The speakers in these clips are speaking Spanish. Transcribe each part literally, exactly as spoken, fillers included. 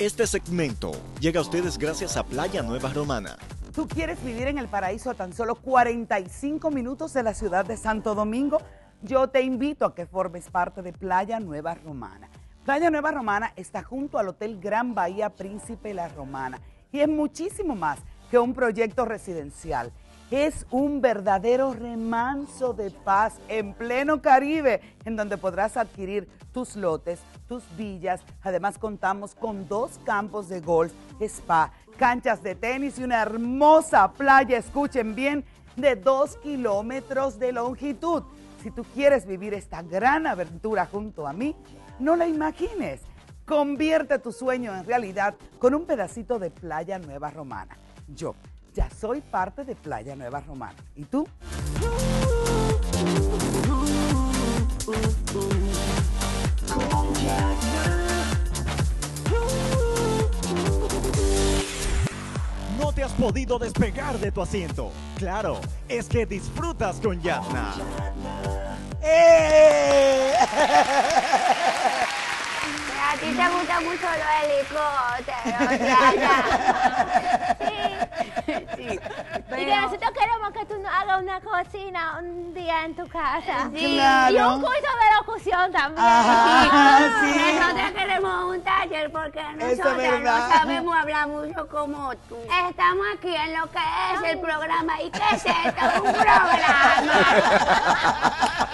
Este segmento llega a ustedes gracias a Playa Nueva Romana. ¿Tú quieres vivir en el paraíso a tan solo cuarenta y cinco minutos de la ciudad de Santo Domingo? Yo te invito a que formes parte de Playa Nueva Romana. Playa Nueva Romana está junto al Hotel Gran Bahía Príncipe La Romana y es muchísimo más que un proyecto residencial. Es un verdadero remanso de paz en pleno Caribe, en donde podrás adquirir tus lotes, tus villas. Además, contamos con dos campos de golf, spa, canchas de tenis y una hermosa playa, escuchen bien, de dos kilómetros de longitud. Si tú quieres vivir esta gran aventura junto a mí, no la imagines. Convierte tu sueño en realidad con un pedacito de Playa Nueva Romana. Yo ya soy parte de Playa Nueva Romana. ¿Y tú? No te has podido despegar de tu asiento. Claro, es que disfrutas con Jatnna. ¡Eh! A ti te gusta mucho los helicópteros, Jatnna. Sí. Sí. Pero... Y que nosotros queremos que tú hagas una cocina un día en tu casa. Sí. Claro. Y un curso de locución también. Ajá, sí. Sí. Nosotros queremos un taller porque nosotros no sabemos hablar mucho como tú. Estamos aquí en lo que es el programa. ¿Y qué es esto? Un programa.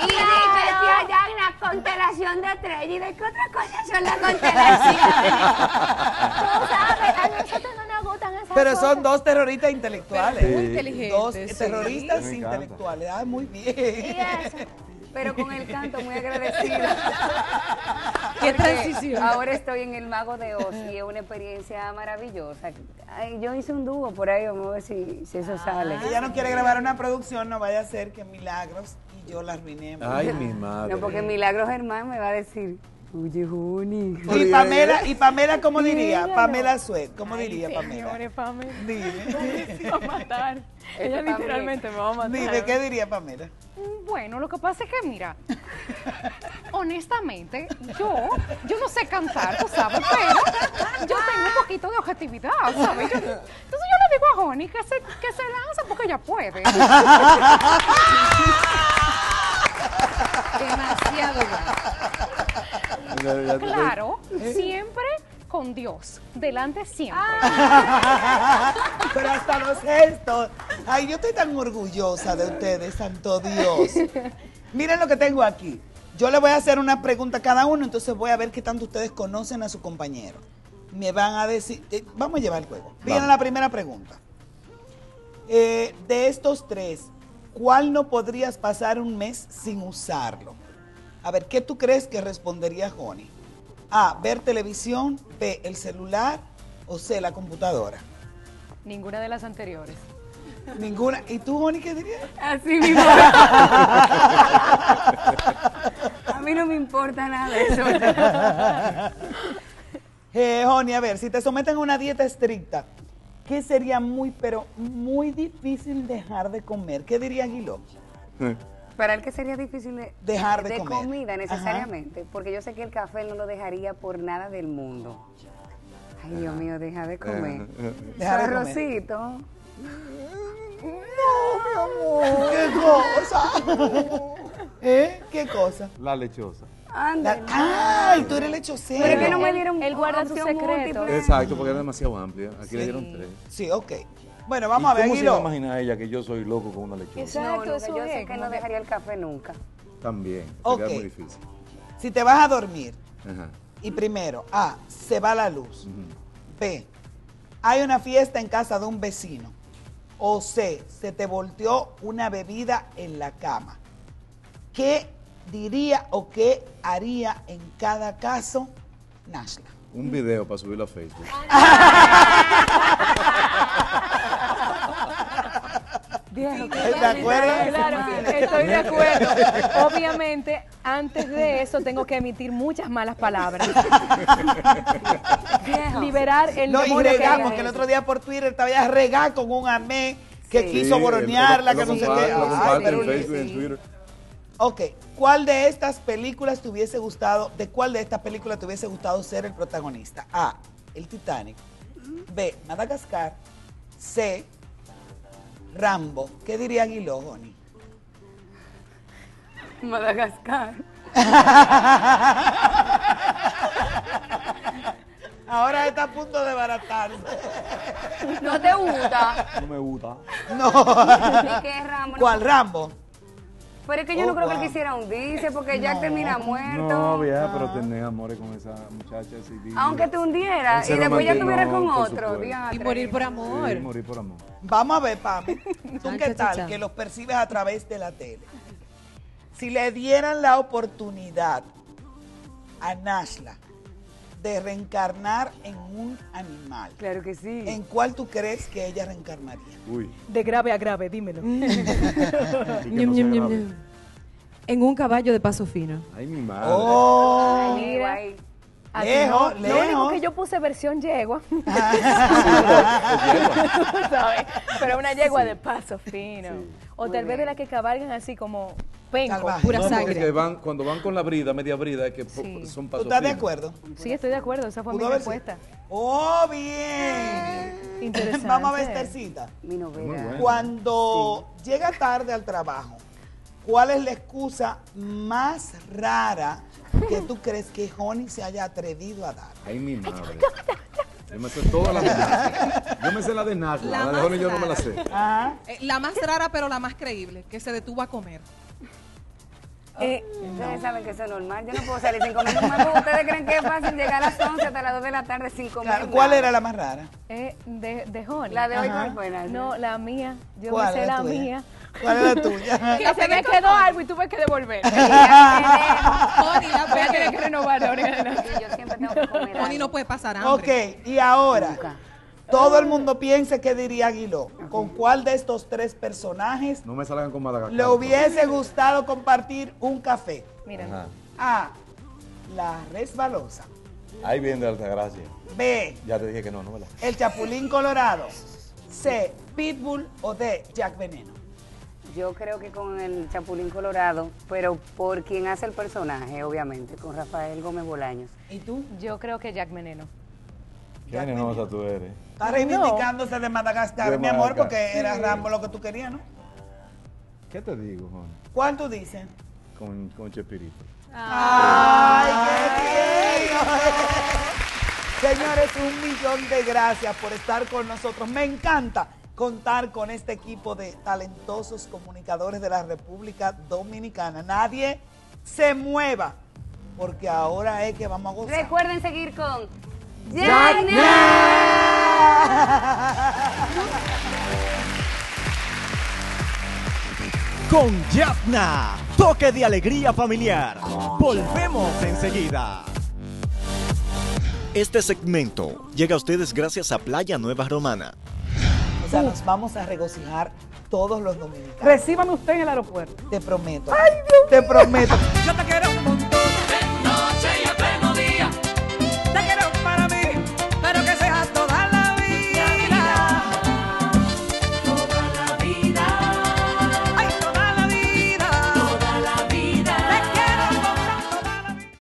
Y claro, de la constelación de estrellas. ¿Y de qué otra cosa son las constelaciones? Tú sabes, a nosotros no nos gustan esas Pero cosas. Son dos terroristas intelectuales. Muy inteligentes. Dos sí. terroristas sí. intelectuales. Ah, muy bien. Y eso. Pero con el canto, muy agradecida. Qué transición. Ahora estoy en El Mago de Oz y es una experiencia maravillosa. Ay, yo hice un dúo por ahí, vamos a ver si, si eso ah, sale. Si ella no quiere grabar una producción, no vaya a ser que Milagros y yo la arruinemos. Ay, mi madre. No, porque Milagros Germán me va a decir, oye, Juni. Y Pamela, y Pamela ¿cómo diría? Dígalo. Pamela Suet, ¿cómo Ay, diría Pamela? Señores, Pamela. Dime. Se va a matar. Ella Pamela. Literalmente me va a matar. Dime, ¿qué diría Pamela? Bueno, lo que pasa es que, mira, honestamente, yo, yo no sé cantar, tú sabes, pero yo tengo un poquito de objetividad, ¿sabes? Yo, entonces yo le digo a Joni que se, que se lanza porque ella puede. Demasiado bueno. Claro, siempre con Dios, delante siempre. Ah. Pero hasta los gestos. Ay, yo estoy tan orgullosa de ustedes, santo Dios. Miren lo que tengo aquí. Yo les voy a hacer una pregunta a cada uno, entonces voy a ver qué tanto ustedes conocen a su compañero. Me van a decir... Eh, vamos a llevar el juego. Miren la primera pregunta. Eh, de estos tres, ¿cuál no podrías pasar un mes sin usarlo? A ver, ¿qué tú crees que respondería Joni? A, ver televisión, B, el celular o C, la computadora. Ninguna de las anteriores. Ninguna. ¿Y tú, Joni, qué dirías? Así mismo. A mí no me importa nada eso. eh, Joni, a ver, si te someten a una dieta estricta, ¿qué sería muy, pero muy difícil dejar de comer? ¿Qué diría Guiló? Sí. Para él que sería difícil de, dejar de, de comer. comida necesariamente, ajá, porque yo sé que el café no lo dejaría por nada del mundo. Ay, Dios mío, deja de comer. Deja de arrocito. Comer. No, mi amor. ¿Qué cosa? ¿Eh? ¿Qué cosa? La lechosa. Anda. Ay, tú eres lechocero. Pero que no me dieron. Él guarda sus secretos. Exacto, porque era demasiado amplio. Aquí sí. le dieron tres. Sí, ok. Bueno, vamos a ver, ¿cómo se va a imaginar ella que yo soy loco con una lechuga? Exacto, no, eso yo es, sé que no dejaría el café nunca. También, sería okay. muy difícil. Si te vas a dormir, ajá, y primero, A, se va la luz, uh-huh, B, hay una fiesta en casa de un vecino, o C, se te volteó una bebida en la cama, ¿qué diría o qué haría en cada caso Nashla? Un video para subirlo a Facebook. Bien, ¿te acuerdas? Claro, estoy de acuerdo. Obviamente, antes de eso tengo que emitir muchas malas palabras. Liberar el no, demonio. No, y regamos, que, que el otro día por Twitter te habías regado con un amén que sí, quiso boronearla, que no se te... Ok, ¿cuál de estas películas te hubiese gustado, de cuál de estas películas te hubiese gustado ser el protagonista? A, el Titanic, B, Madagascar, C, Rambo. ¿Qué diría Aguiló, Joni? Madagascar. Ahora está a punto de baratarse. ¿No te gusta? No me gusta. No. ¿Y qué es Rambo? ¿Cuál Rambo? Pero es que yo oh, no creo wow. que él quisiera hundirse, porque no. Jack termina muerto. No, vieja, no. pero tenés amores con esa muchacha. Así, aunque te hundieras y después ya estuvieras no, con otro. Diatre. Y morir por amor. Sí, morir por amor. Vamos a ver, Pami, tú qué tal, que los percibes a través de la tele. Si le dieran la oportunidad a Nashla de reencarnar en un animal. Claro que sí. ¿En cuál tú crees que ella reencarnaría? Uy. De grave a grave, dímelo. ñum, ñum, ñum, ñum. En un caballo de paso fino. Ay, mi madre. Oh, ay, mira. Lejos, no, lejos. Lo único que yo puse versión yegua. ¿Sabes? Pero una yegua sí. de paso fino. Sí. O tal vez de las que cabalgan así como penco, pura no, sangre. Que van, cuando van con la brida, media brida, es que sí. son pasos. ¿Estás de acuerdo? Sí, estoy de acuerdo. Esa fue mi respuesta. Si... ¡Oh, bien! Interesante. Vamos a ver, Estercita. Mi novela. Bueno. Cuando sí. llega tarde al trabajo, ¿cuál es la excusa más rara que tú crees que Joni se haya atrevido a dar? Ay, mi madre. Yo me sé todas las de Nashla. Yo me sé la de Nashla. La, la de Joni yo no me la sé. Ajá. Eh, la más rara, pero la más creíble, que se detuvo a comer. Eh, ustedes no. saben que eso es normal, yo no puedo salir sin comer, porque ustedes creen que es fácil llegar a las once hasta las dos de la tarde sin comer. Claro, ¿cuál nada? Era la más rara? Eh, de, de Joni. La de hoy no fue nada. No, la mía, yo me sé la mía. ¿Cuál es la tuya? Que se me quedó algo y tuve que devolver. Joni, la voy a tener que renovar ahora. Yo siempre tengo que comer algo. Joni no puede pasar hambre. Ok, y ahora, nunca. Todo el mundo piensa que diría Aguiló. ¿Con cuál de estos tres personajes no me salgan con Madagascar, le hubiese gustado compartir un café? Mira. A, La resbalosa. Ahí viene de Altagracia. B, ya te dije que no, no me la... El Chapulín Colorado. C, Pitbull. O D, Jack Veneno. Yo creo que con el Chapulín Colorado, pero por quien hace el personaje, obviamente, con Rafael Gómez Bolaños. ¿Y tú? Yo creo que Jack Veneno. Jack Veneno, esa tú eres. Está reivindicándose no. de Madagascar, de mi amor, Madagascar. Porque era Rambo lo que tú querías, ¿no? ¿Qué te digo, Juan? ¿Cuál tú dices? Con, con Chespirito. ¡Ay, qué lindo! Señores, un millón de gracias por estar con nosotros. Me encanta contar con este equipo de talentosos comunicadores de la República Dominicana. Nadie se mueva, porque ahora es que vamos a gozar. Recuerden seguir con... ¡Jatnna! Con Jatnna, toque de alegría familiar. Volvemos enseguida. Este segmento llega a ustedes gracias a Playa Nueva Romana. O sea, nos vamos a regocijar todos los dominicanos. Reciban ustedes en el aeropuerto. Te prometo. Ay, Dios mío. Te prometo. Yo te quiero.